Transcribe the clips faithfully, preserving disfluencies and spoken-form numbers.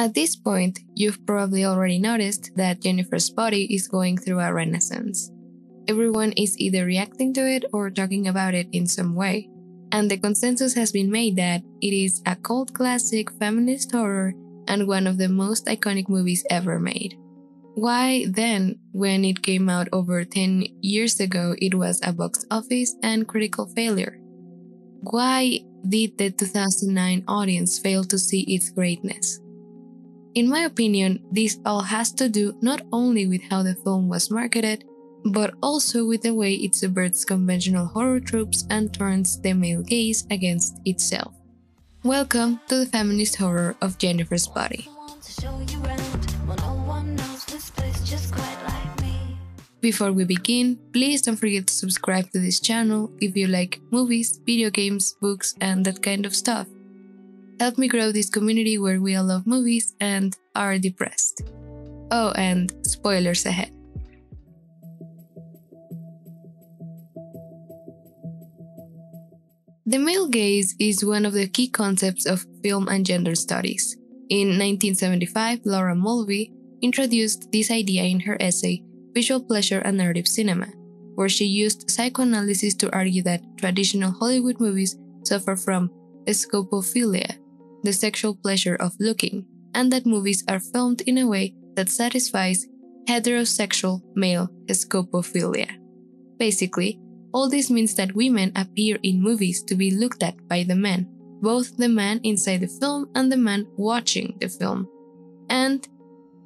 At this point, you've probably already noticed that Jennifer's Body is going through a renaissance. Everyone is either reacting to it or talking about it in some way, and the consensus has been made that it is a cult classic feminist horror and one of the most iconic movies ever made. Why then, when it came out over ten years ago, it was a box office and critical failure? Why did the two thousand nine audience fail to see its greatness? In my opinion, this all has to do not only with how the film was marketed, but also with the way it subverts conventional horror tropes and turns the male gaze against itself. Welcome to the feminist horror of Jennifer's Body. Before we begin, please don't forget to subscribe to this channel if you like movies, video games, books, and that kind of stuff. Help me grow this community where we all love movies and are depressed. Oh, and spoilers ahead. The male gaze is one of the key concepts of film and gender studies. In nineteen seventy-five, Laura Mulvey introduced this idea in her essay Visual Pleasure and Narrative Cinema, where she used psychoanalysis to argue that traditional Hollywood movies suffer from scopophilia, the sexual pleasure of looking, and that movies are filmed in a way that satisfies heterosexual male scopophilia. Basically, all this means that women appear in movies to be looked at by the men, both the man inside the film and the man watching the film. And,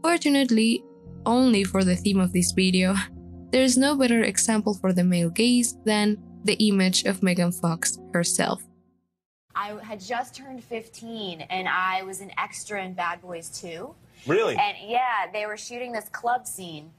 fortunately, only for the theme of this video, there is no better example for the male gaze than the image of Megan Fox herself. I had just turned fifteen and I was an extra in Bad Boys two. Really? And yeah, they were shooting this club scene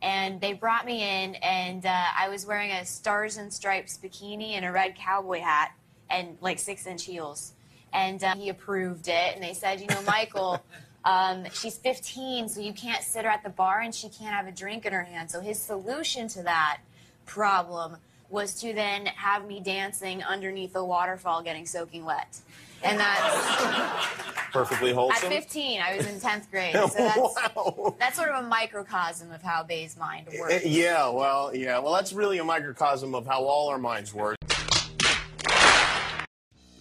and they brought me in, and uh, I was wearing a Stars and Stripes bikini and a red cowboy hat and like six inch heels. And uh, he approved it, and they said, you know, Michael, Um, she's fifteen, so you can't sit her at the bar, and she can't have a drink in her hand. So his solution to that problem was to then have me dancing underneath the waterfall getting soaking wet. And that's... perfectly wholesome. At fifteen, I was in tenth grade. So that's, wow. That's sort of a microcosm of how Bay's mind works. Yeah, well, yeah. Well, that's really a microcosm of how all our minds work.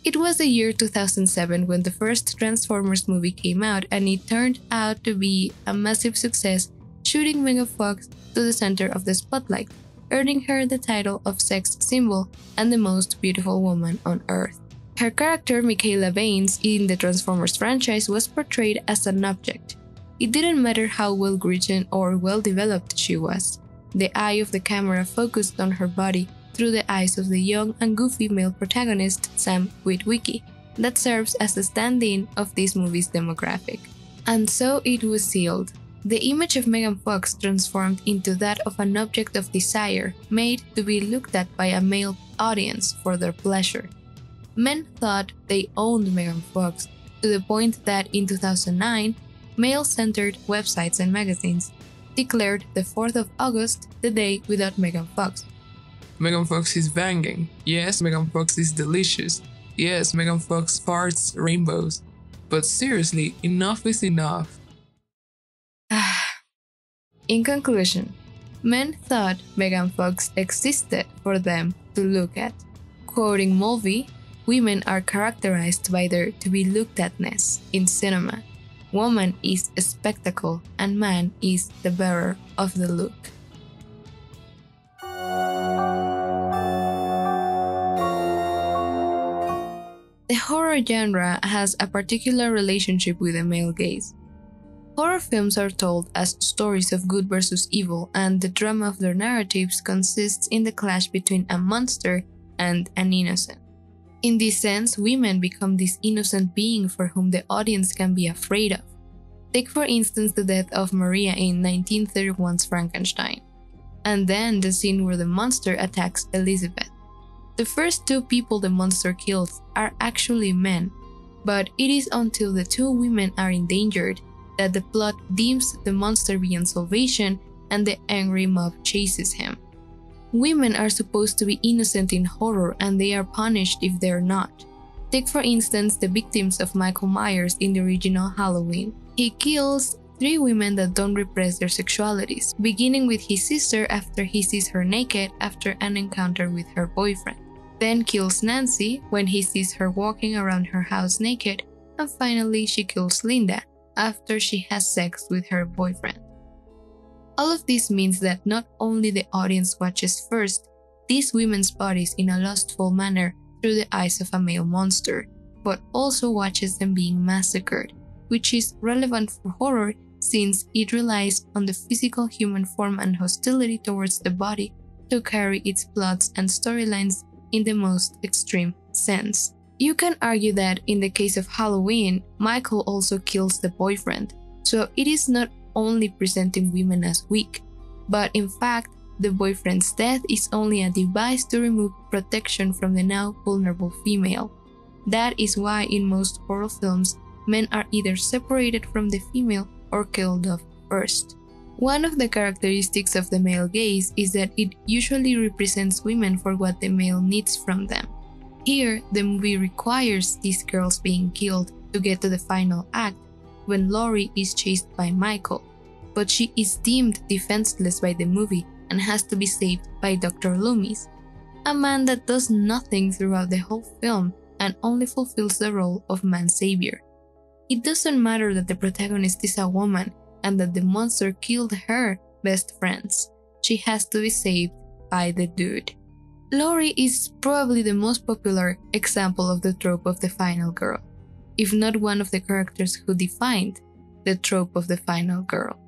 It was the year two thousand seven when the first Transformers movie came out, and it turned out to be a massive success, shooting Megan Fox to the center of the spotlight, earning her the title of sex symbol and the most beautiful woman on earth. Her character, Michaela Baines, in the Transformers franchise was portrayed as an object. It didn't matter how well written or well developed she was. The eye of the camera focused on her body through the eyes of the young and goofy male protagonist, Sam Witwicky, that serves as the stand-in of this movie's demographic. And so it was sealed. The image of Megan Fox transformed into that of an object of desire, made to be looked at by a male audience for their pleasure. Men thought they owned Megan Fox, to the point that in two thousand nine, male-centered websites and magazines declared the fourth of August the day without Megan Fox. Megan Fox is banging. Yes, Megan Fox is delicious. Yes, Megan Fox farts rainbows. But seriously, enough is enough. In conclusion, men thought Megan Fox existed for them to look at. Quoting Mulvey, women are characterized by their to-be-looked-at-ness in cinema. Woman is a spectacle and man is the bearer of the look. The horror genre has a particular relationship with the male gaze. Horror films are told as stories of good versus evil, and the drama of their narratives consists in the clash between a monster and an innocent. In this sense, women become this innocent being for whom the audience can be afraid of. Take for instance the death of Maria in nineteen thirty-one's Frankenstein, and then the scene where the monster attacks Elizabeth. The first two people the monster kills are actually men, but it is until the two women are endangered that the plot deems the monster beyond salvation and the angry mob chases him. Women are supposed to be innocent in horror, and they are punished if they're not. Take for instance the victims of Michael Myers in the original Halloween. He kills three women that don't repress their sexualities, beginning with his sister after he sees her naked after an encounter with her boyfriend. Then kills Nancy when he sees her walking around her house naked, and finally she kills Linda after she has sex with her boyfriend. All of this means that not only the audience watches first these women's bodies in a lustful manner through the eyes of a male monster, but also watches them being massacred, which is relevant for horror since it relies on the physical human form and hostility towards the body to carry its plots and storylines in the most extreme sense. You can argue that in the case of Halloween, Michael also kills the boyfriend, so it is not only presenting women as weak, but in fact, the boyfriend's death is only a device to remove protection from the now vulnerable female. That is why in most horror films, men are either separated from the female or killed off first. One of the characteristics of the male gaze is that it usually represents women for what the male needs from them. Here, the movie requires these girls being killed to get to the final act, when Laurie is chased by Michael, but she is deemed defenseless by the movie and has to be saved by Doctor Loomis, a man that does nothing throughout the whole film and only fulfills the role of man's savior. It doesn't matter that the protagonist is a woman and that the monster killed her best friends. She has to be saved by the dude. Laurie is probably the most popular example of the trope of the final girl, if not one of the characters who defined the trope of the final girl.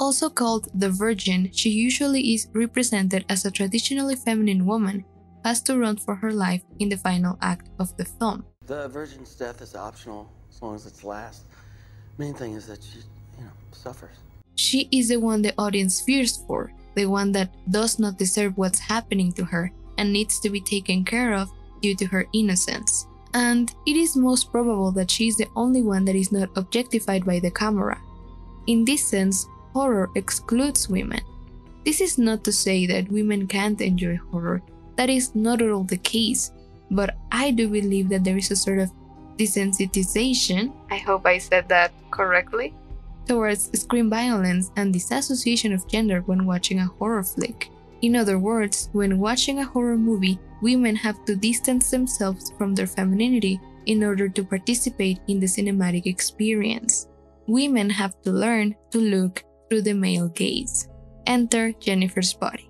Also called the Virgin, she usually is represented as a traditionally feminine woman who has to run for her life in the final act of the film. The Virgin's death is optional as long as it's last. Main thing is that she, you know, suffers. She is the one the audience fears for, the one that does not deserve what's happening to her and needs to be taken care of due to her innocence. And it is most probable that she is the only one that is not objectified by the camera. In this sense, horror excludes women. This is not to say that women can't enjoy horror, that is not at all the case, but I do believe that there is a sort of desensitization, I hope I said that correctly, towards screen violence and disassociation of gender when watching a horror flick. In other words, when watching a horror movie, women have to distance themselves from their femininity in order to participate in the cinematic experience. Women have to learn to look through the male gaze. Enter Jennifer's Body.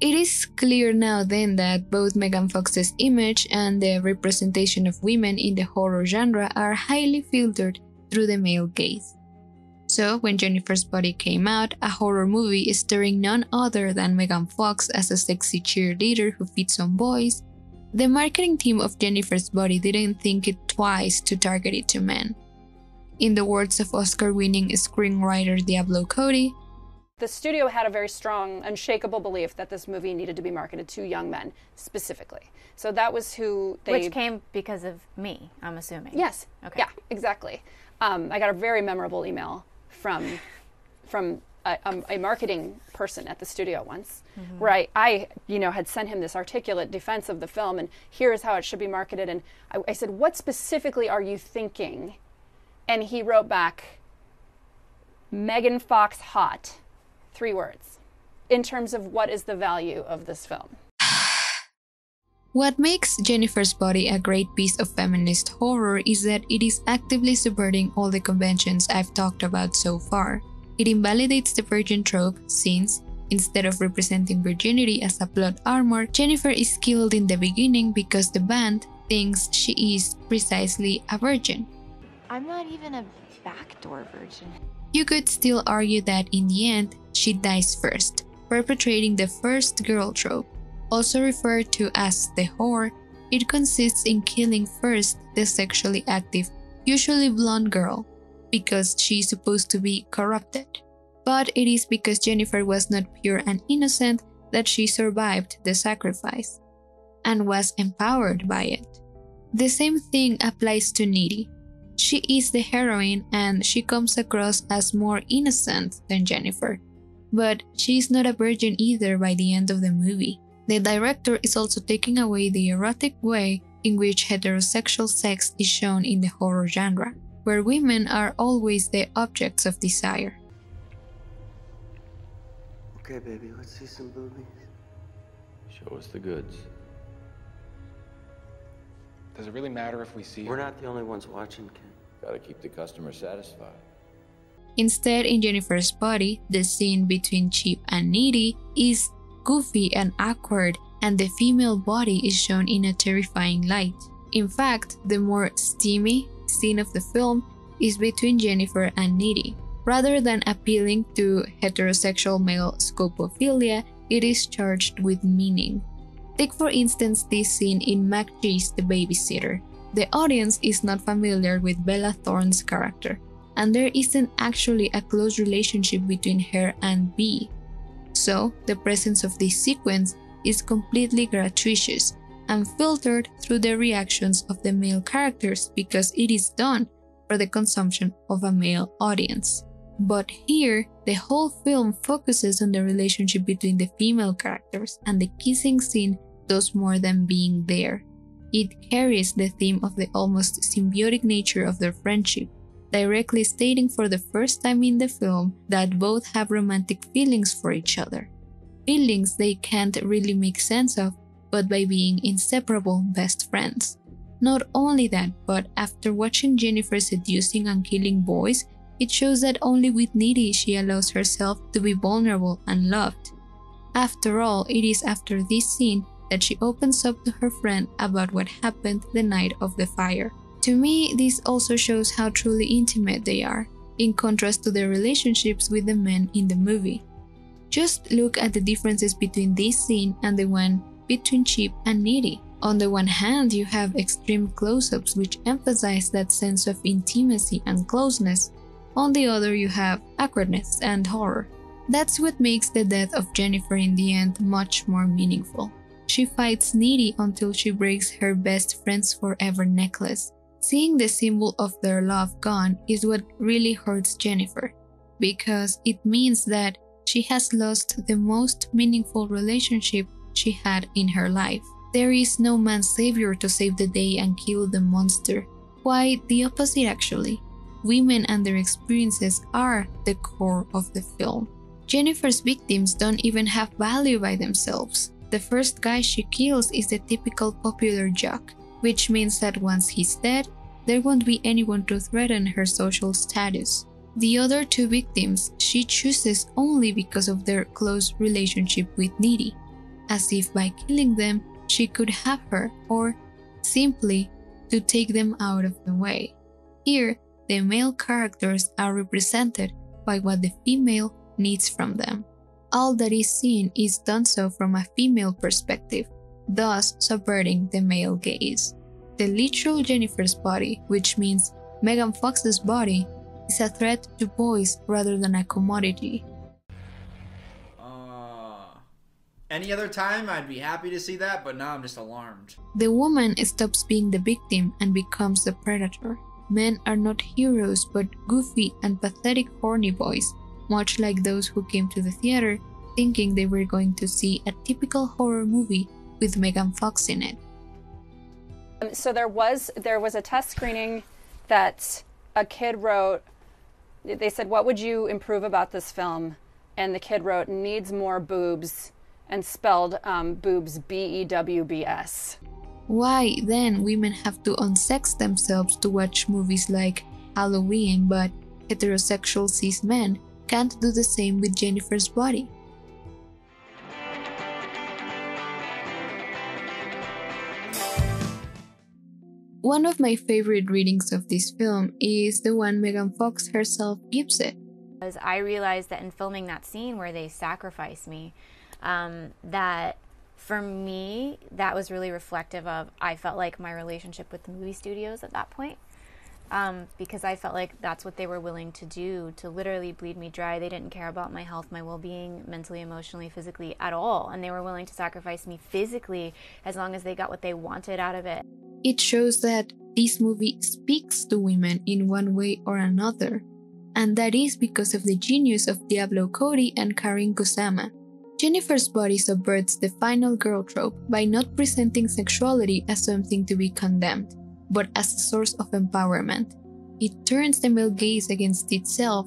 It is clear now then that both Megan Fox's image and the representation of women in the horror genre are highly filtered through the male gaze. So, when Jennifer's Body came out, a horror movie starring none other than Megan Fox as a sexy cheerleader who feeds on boys, the marketing team of Jennifer's Body didn't think it twice to target it to men. In the words of Oscar-winning screenwriter Diablo Cody, the studio had a very strong, unshakable belief that this movie needed to be marketed to young men, specifically. So that was who they... Which came because of me, I'm assuming. Yes. Okay. Yeah, exactly. Um, I got a very memorable email from from a, um, a marketing person at the studio once, mm-hmm. where I, I you know, had sent him this articulate defense of the film, and here's how it should be marketed. And I, I said, what specifically are you thinking? And he wrote back, Megan Fox hot, three words, in terms of what is the value of this film. What makes Jennifer's Body a great piece of feminist horror is that it is actively subverting all the conventions I've talked about so far. It invalidates the virgin trope since, instead of representing virginity as a plot armor, Jennifer is killed in the beginning because the band thinks she is precisely a virgin. I'm not even a backdoor virgin. You could still argue that in the end, she dies first, perpetrating the first girl trope. Also referred to as the whore, it consists in killing first the sexually active, usually blonde girl, because she is supposed to be corrupted. But it is because Jennifer was not pure and innocent that she survived the sacrifice, and was empowered by it. The same thing applies to Needy. She is the heroine and she comes across as more innocent than Jennifer, but she's not a virgin either by the end of the movie. The director is also taking away the erotic way in which heterosexual sex is shown in the horror genre, where women are always the objects of desire. Okay, baby, let's see some boobies. Show us the goods. Does it really matter if we see? We're not the only ones watching, Ken. Gotta keep the customer satisfied. Instead, in Jennifer's Body, the scene between Chip and Needy is goofy and awkward, and the female body is shown in a terrifying light. In fact, the more steamy scene of the film is between Jennifer and Needy. Rather than appealing to heterosexual male scopophilia, it is charged with meaning. Take for instance this scene in Mac G's The Babysitter. The audience is not familiar with Bella Thorne's character, and there isn't actually a close relationship between her and B. So, the presence of this sequence is completely gratuitous and filtered through the reactions of the male characters because it is done for the consumption of a male audience. But here, the whole film focuses on the relationship between the female characters, and the kissing scene does more than being there. It carries the theme of the almost symbiotic nature of their friendship, directly stating for the first time in the film that both have romantic feelings for each other. Feelings they can't really make sense of, but by being inseparable best friends. Not only that, but after watching Jennifer seducing and killing boys, it shows that only with Needy she allows herself to be vulnerable and loved. After all, it is after this scene that she opens up to her friend about what happened the night of the fire. To me, this also shows how truly intimate they are, in contrast to their relationships with the men in the movie. Just look at the differences between this scene and the one between Chip and Needy. On the one hand, you have extreme close-ups which emphasize that sense of intimacy and closeness. On the other, you have awkwardness and horror. That's what makes the death of Jennifer in the end much more meaningful. She fights Needy until she breaks her best friend's forever necklace. Seeing the symbol of their love gone is what really hurts Jennifer, because it means that she has lost the most meaningful relationship she had in her life. There is no man's savior to save the day and kill the monster. Quite the opposite, actually. Women and their experiences are the core of the film. Jennifer's victims don't even have value by themselves. The first guy she kills is the typical popular jock, which means that once he's dead, there won't be anyone to threaten her social status. The other two victims she chooses only because of their close relationship with Needy, as if by killing them, she could have her, or simply to take them out of the way. Here, the male characters are represented by what the female needs from them. All that is seen is done so from a female perspective, thus subverting the male gaze. The literal Jennifer's body, which means Megan Fox's body, is a threat to boys rather than a commodity. Any other time, I'd be happy to see that, but now I'm just alarmed. The woman stops being the victim and becomes the predator. Men are not heroes, but goofy and pathetic horny boys, much like those who came to the theater thinking they were going to see a typical horror movie with Megan Fox in it. Um, so there was, there was a test screening that a kid wrote. They said, "What would you improve about this film?" And the kid wrote, "Needs more boobs." And spelled um, boobs B E W B S. Why then women have to unsex themselves to watch movies like Halloween, but heterosexual cis men can't do the same with Jennifer's Body? One of my favorite readings of this film is the one Megan Fox herself gives it. As I realized that in filming that scene where they sacrifice me, Um, that for me, that was really reflective of, I felt like, my relationship with the movie studios at that point, um, because I felt like that's what they were willing to do, to literally bleed me dry. They didn't care about my health, my well-being, mentally, emotionally, physically at all, and they were willing to sacrifice me physically as long as they got what they wanted out of it. It shows that this movie speaks to women in one way or another. and that is because of the genius of Diablo Cody and Karin Kusama. Jennifer's Body subverts the final girl trope by not presenting sexuality as something to be condemned, but as a source of empowerment. It turns the male gaze against itself,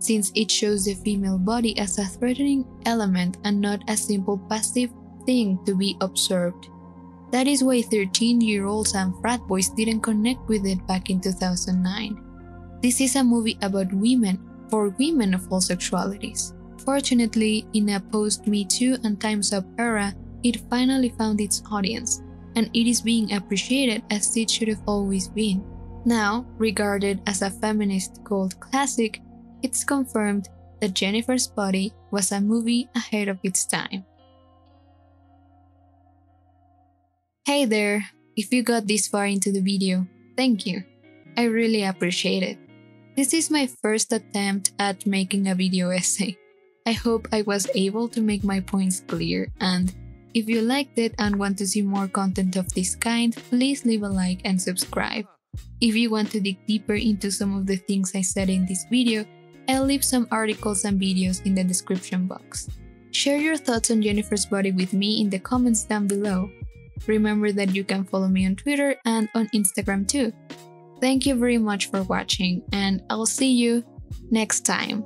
since it shows the female body as a threatening element and not a simple passive thing to be observed. That is why thirteen-year-olds and frat boys didn't connect with it back in two thousand nine. This is a movie about women, for women of all sexualities. Fortunately, in a post-Me Too and Time's Up era, it finally found its audience, and it is being appreciated as it should have always been. Now, regarded as a feminist cult classic, it's confirmed that Jennifer's Body was a movie ahead of its time. Hey there, if you got this far into the video, thank you. I really appreciate it. This is my first attempt at making a video essay. I hope I was able to make my points clear, and if you liked it and want to see more content of this kind, please leave a like and subscribe. If you want to dig deeper into some of the things I said in this video, I'll leave some articles and videos in the description box. Share your thoughts on Jennifer's Body with me in the comments down below. Remember that you can follow me on Twitter and on Instagram too. Thank you very much for watching, and I'll see you next time.